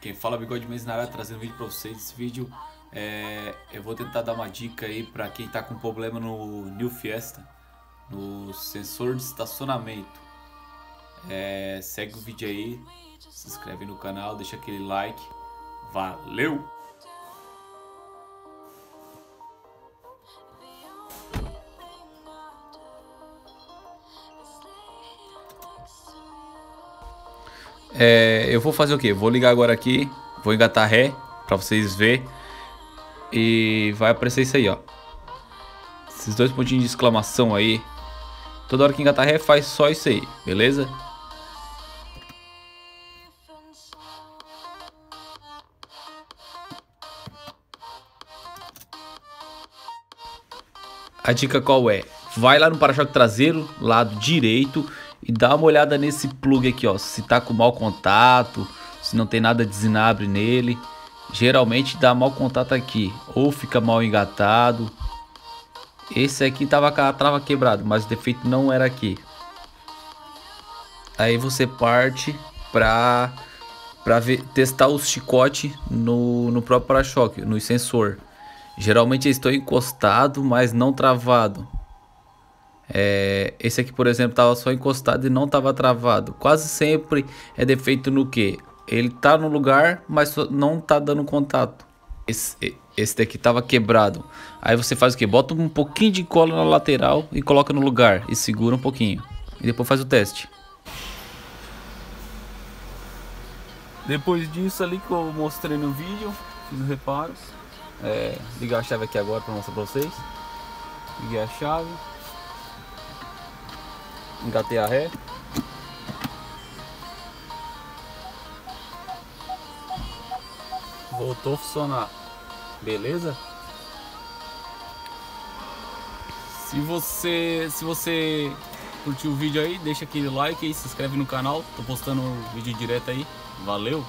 Quem fala Bigode Mendes na área, trazendo um vídeo pra vocês. Esse vídeo eu vou tentar dar uma dica aí pra quem tá com problema no New Fiesta, no sensor de estacionamento. Segue o vídeo aí, se inscreve no canal, deixa aquele like. Valeu! Eu vou fazer o que? Vou ligar agora aqui, vou engatar ré pra vocês verem. E vai aparecer isso aí, ó. Esses dois pontinhos de exclamação aí. Toda hora que engatar ré faz só isso aí, beleza? A dica qual é? Vai lá no para-choque traseiro, lado direito, e dá uma olhada nesse plug aqui, ó, se tá com mau contato, se não tem nada de zinabre nele. Geralmente dá mau contato aqui, ou fica mal engatado. Esse aqui tava com a trava quebrada, mas o defeito não era aqui. Aí você parte pra ver, testar o chicote no próprio para-choque, no sensor. Geralmente estou encostado, mas não travado. Esse aqui, por exemplo, estava só encostado e não estava travado. Quase sempre é defeito no que? Ele tá no lugar, mas não tá dando contato. Esse daqui estava quebrado. Aí você faz o que? Bota um pouquinho de cola na lateral e coloca no lugar. E segura um pouquinho. E depois faz o teste. Depois disso ali que eu mostrei no vídeo, fiz os reparos. Ligar a chave aqui agora para mostrar para vocês. Liguei a chave. Engatei a ré. Voltou a funcionar. Beleza? Se você curtiu o vídeo aí, deixa aquele like aí, se inscreve no canal. Tô postando um vídeo direto aí. Valeu!